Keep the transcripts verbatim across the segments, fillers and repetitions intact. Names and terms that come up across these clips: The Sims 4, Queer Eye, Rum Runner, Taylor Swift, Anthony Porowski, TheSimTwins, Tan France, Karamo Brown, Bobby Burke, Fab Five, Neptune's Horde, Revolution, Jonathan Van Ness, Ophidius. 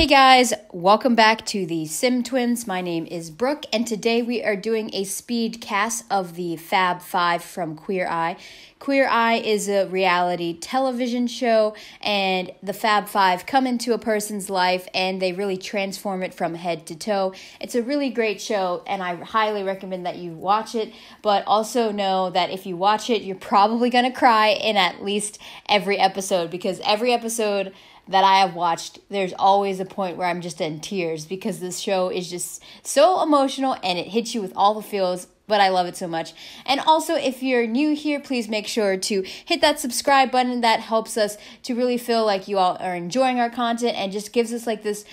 Hey guys, welcome back to the Sim Twins. My name is Brooke, and today we are doing a speed cast of the Fab Five from Queer Eye. Queer Eye is a reality television show, and the Fab Five come into a person's life and they really transform it from head to toe. It's a really great show, and I highly recommend that you watch it, but also know that if you watch it, you're probably going to cry in at least every episode, because every episode that I have watched, there's always a point where I'm just in tears because this show is just so emotional and it hits you with all the feels, but I love it so much. And also, if you're new here, please make sure to hit that subscribe button. That helps us to really feel like you all are enjoying our content and just gives us like this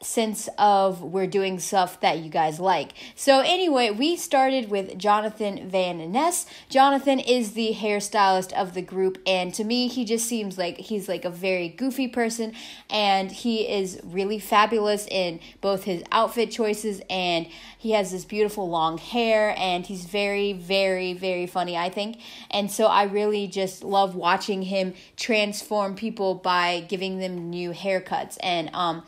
sense of we're doing stuff that you guys like. So anyway, we started with Jonathan Van Ness. Jonathan is the hairstylist of the group, and to me, he just seems like he's like a very goofy person, and he is really fabulous in both his outfit choices, and he has this beautiful long hair, and he's very, very, very funny, I think. And so I really just love watching him transform people by giving them new haircuts. And um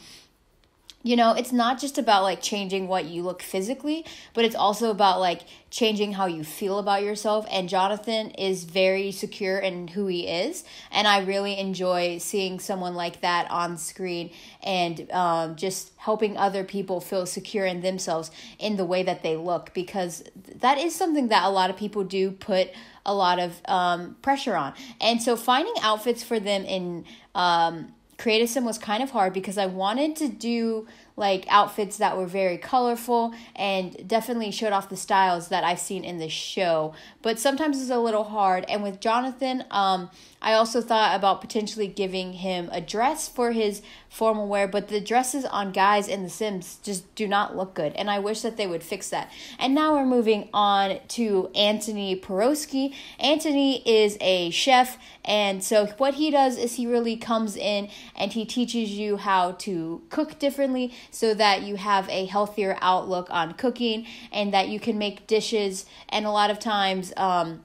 you know, it's not just about like changing what you look physically, but it's also about like changing how you feel about yourself. And Jonathan is very secure in who he is, and I really enjoy seeing someone like that on screen and um, just helping other people feel secure in themselves in the way that they look, because that is something that a lot of people do put a lot of um, pressure on. And so finding outfits for them in um. Create a Sim was kind of hard, because I wanted to do like outfits that were very colorful and definitely showed off the styles that I've seen in the show, but sometimes it's a little hard. And with Jonathan, um, I also thought about potentially giving him a dress for his formal wear, but the dresses on guys in The Sims just do not look good, and I wish that they would fix that. And now we're moving on to Anthony Porowski. Anthony is a chef, and so what he does is he really comes in and he teaches you how to cook differently, so that you have a healthier outlook on cooking and that you can make dishes. And a lot of times um,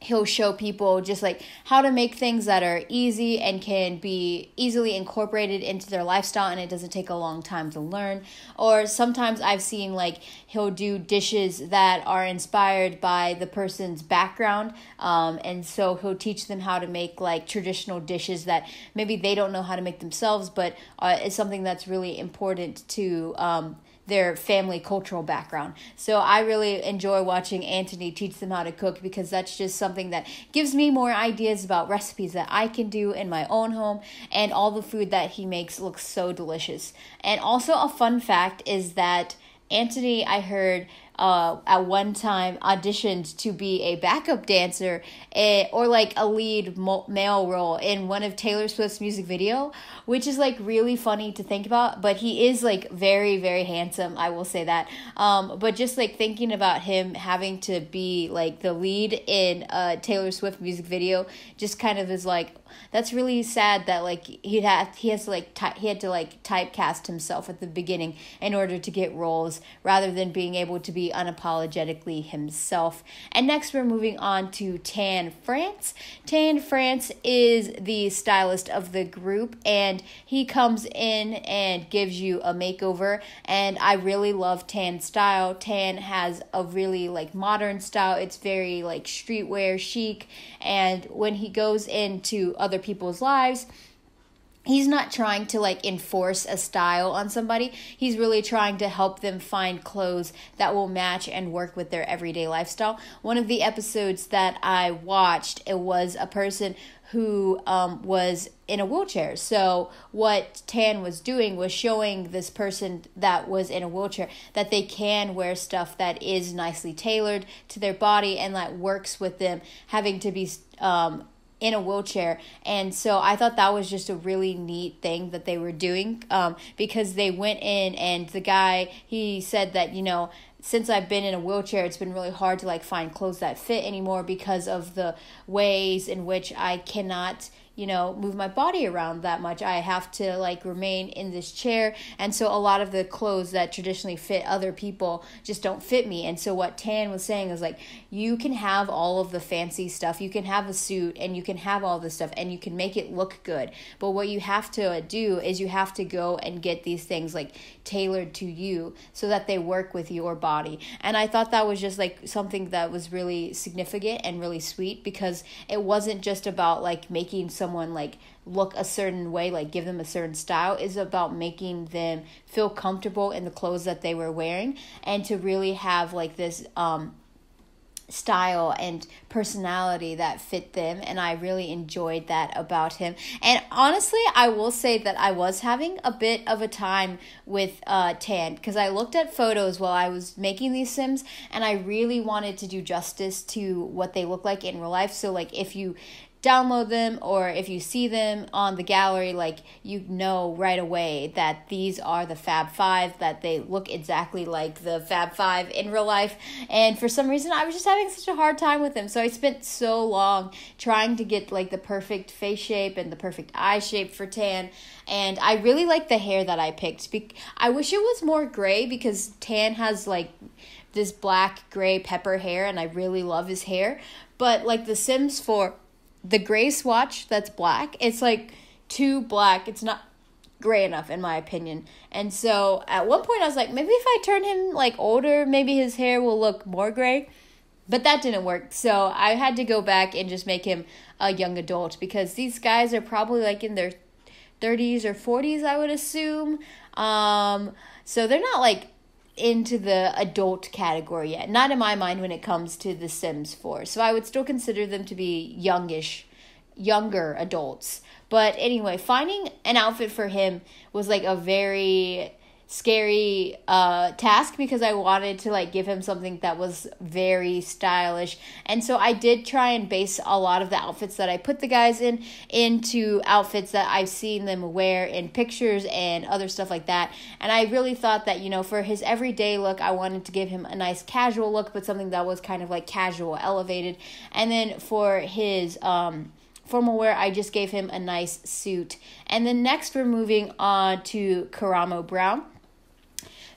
he'll show people just like how to make things that are easy and can be easily incorporated into their lifestyle, and it doesn't take a long time to learn. Or sometimes I've seen like he'll do dishes that are inspired by the person's background, um, and so he'll teach them how to make like traditional dishes that maybe they don't know how to make themselves, but uh, it's something that's really important to um, their family cultural background. So I really enjoy watching Anthony teach them how to cook, because that's just something that gives me more ideas about recipes that I can do in my own home, and all the food that he makes looks so delicious. And also a fun fact is that Anthony, I heard, uh, at one time auditioned to be a backup dancer eh, or like a lead mo male role in one of Taylor Swift's music video, which is like really funny to think about. But he is like very, very handsome, I will say that. Um, but just like thinking about him having to be like the lead in a Taylor Swift music video just kind of is like, that's really sad that like he'd have, he has to like ty he had to like typecast himself at the beginning in order to get roles, rather than being able to be unapologetically himself. And next we're moving on to Tan France. Tan France is the stylist of the group, and he comes in and gives you a makeover, and I really love Tan's style. Tan has a really like modern style. It's very like streetwear chic, and when he goes into other people's lives, he's not trying to like enforce a style on somebody. He's really trying to help them find clothes that will match and work with their everyday lifestyle. One of the episodes that I watched, it was a person who um, was in a wheelchair. So what Tan was doing was showing this person that was in a wheelchair that they can wear stuff that is nicely tailored to their body and that works with them having to be um, in a wheelchair. And so I thought that was just a really neat thing that they were doing, um, because they went in and the guy, he said that, you know, since I've been in a wheelchair, it's been really hard to like find clothes that fit anymore because of the ways in which I cannot you know, move my body around that much. I have to like remain in this chair. And so a lot of the clothes that traditionally fit other people just don't fit me. And so what Tan was saying is like, you can have all of the fancy stuff. You can have a suit and you can have all this stuff and you can make it look good. But what you have to do is you have to go and get these things like tailored to you so that they work with your body. And I thought that was just like something that was really significant and really sweet, because it wasn't just about like making someone like look a certain way, like give them a certain style. Is about making them feel comfortable in the clothes that they were wearing, and to really have like this um style and personality that fit them. And I really enjoyed that about him. And honestly, I will say that I was having a bit of a time with uh, Tan, because I looked at photos while I was making these Sims, and I really wanted to do justice to what they look like in real life. So like if you download them or if you see them on the gallery, like you know right away that these are the Fab Five, that they look exactly like the Fab Five in real life. And for some reason I was just having such a hard time with them, so I spent so long trying to get like the perfect face shape and the perfect eye shape for Tan. And I really like the hair that I picked. I wish it was more gray, because Tan has like this black gray pepper hair and I really love his hair. But like the Sims four, the gray swatch that's black, it's like too black. It's not gray enough in my opinion. And so at one point I was like, maybe if I turn him like older, maybe his hair will look more gray. But that didn't work. So I had to go back and just make him a young adult, because these guys are probably like in their thirties or forties, I would assume. Um, so they're not like into the adult category yet, not in my mind, when it comes to the Sims four. So I would still consider them to be youngish, younger adults. But anyway, finding an outfit for him was like a very scary uh task, because I wanted to like give him something that was very stylish. And so I did try and base a lot of the outfits that I put the guys in into outfits that I've seen them wear in pictures and other stuff like that. And I really thought that, you know, for his everyday look, I wanted to give him a nice casual look, but something that was kind of like casual, elevated. And then for his um formal wear, I just gave him a nice suit. And then next we're moving on to Karamo Brown.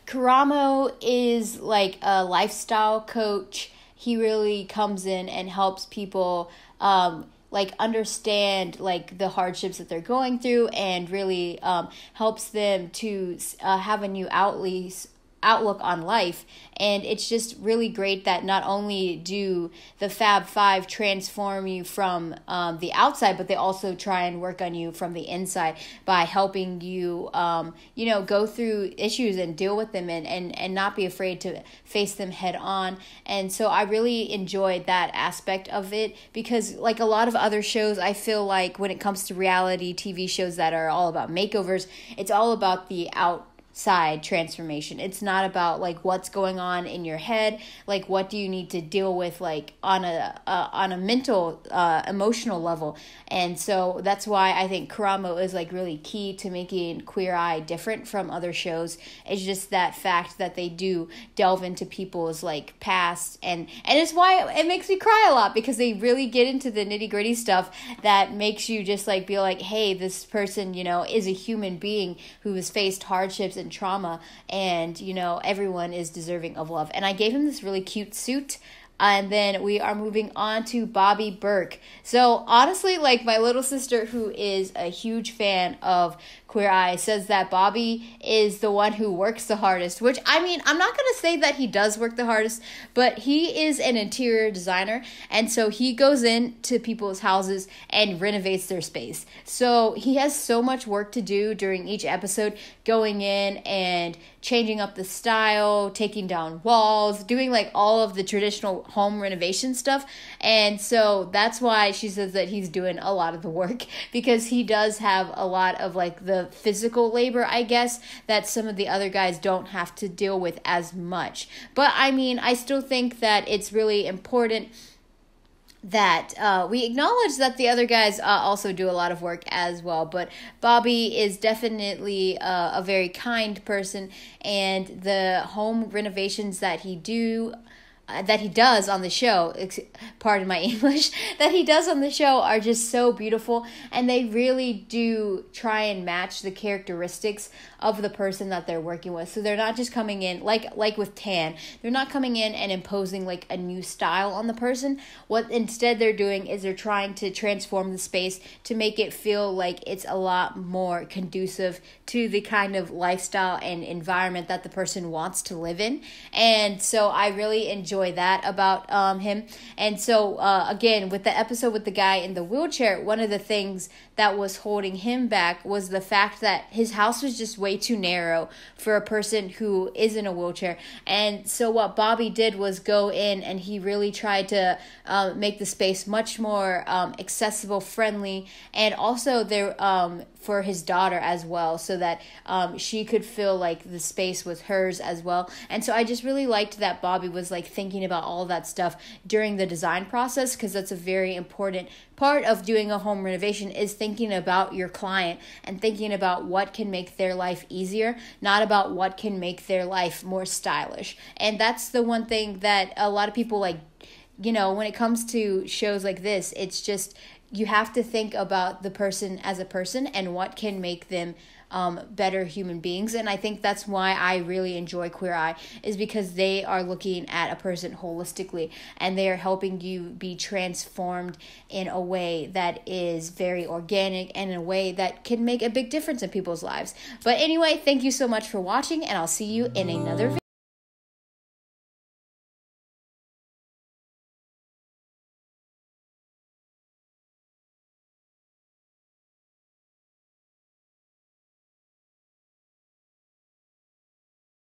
Karamo is like a lifestyle coach. He really comes in and helps people um, like understand like the hardships that they're going through, and really um, helps them to uh, have a new outlet outlook on life. And it's just really great that not only do the Fab Five transform you from um, the outside, but they also try and work on you from the inside by helping you, um, you know, go through issues and deal with them, and, and, and not be afraid to face them head on. And so I really enjoyed that aspect of it, because like a lot of other shows, I feel like when it comes to reality T V shows that are all about makeovers, it's all about the out. side transformation. It's not about like what's going on in your head, like what do you need to deal with like on a uh, on a mental uh emotional level. And so that's why I think Karamo is like really key to making Queer Eye different from other shows. It's just that fact that they do delve into people's like past, and and it's why it makes me cry a lot, because they really get into the nitty-gritty stuff that makes you just like be like, hey, this person, you know, is a human being who has faced hardships and trauma, and you know, everyone is deserving of love. And I gave him this really cute suit. And then we are moving on to Bobby Burke. So honestly, like my little sister, who is a huge fan of Queer Eye, says that Bobby is the one who works the hardest, which I mean, I'm not going to say that he does work the hardest, but he is an interior designer. And so he goes in to people's houses and renovates their space. So he has so much work to do during each episode, going in and changing up the style, taking down walls, doing like all of the traditional home renovation stuff. And so that's why she says that he's doing a lot of the work, because he does have a lot of like the physical labor, I guess, that some of the other guys don't have to deal with as much. But I mean, I still think that it's really important that uh, we acknowledge that the other guys uh, also do a lot of work as well. But Bobby is definitely uh, a very kind person, and the home renovations that he do uh, that he does on the show, ex- pardon my English, that he does on the show are just so beautiful, and they really do try and match the characteristics of the person that they're working with. So they're not just coming in, like like with Tan, they're not coming in and imposing like a new style on the person. What instead they're doing is they're trying to transform the space to make it feel like it's a lot more conducive to the kind of lifestyle and environment that the person wants to live in. And so I really enjoy that about um him. And so uh, again, with the episode with the guy in the wheelchair, one of the things that was holding him back was the fact that his house was just way too narrow for a person who is in a wheelchair. And so what Bobby did was go in and he really tried to uh, make the space much more um, accessible, friendly, and also there um, for his daughter as well, so that um, she could feel like the space was hers as well. And so I just really liked that Bobby was like thinking about all that stuff during the design process, because that's a very important part of doing a home renovation, is thinking about your client and thinking about what can make their life easier, not about what can make their life more stylish. And that's the one thing that a lot of people like, you know, when it comes to shows like this, it's just, you have to think about the person as a person and what can make them um, better human beings. And I think that's why I really enjoy Queer Eye, is because they are looking at a person holistically and they are helping you be transformed in a way that is very organic and in a way that can make a big difference in people's lives. But anyway, thank you so much for watching, and I'll see you in another video.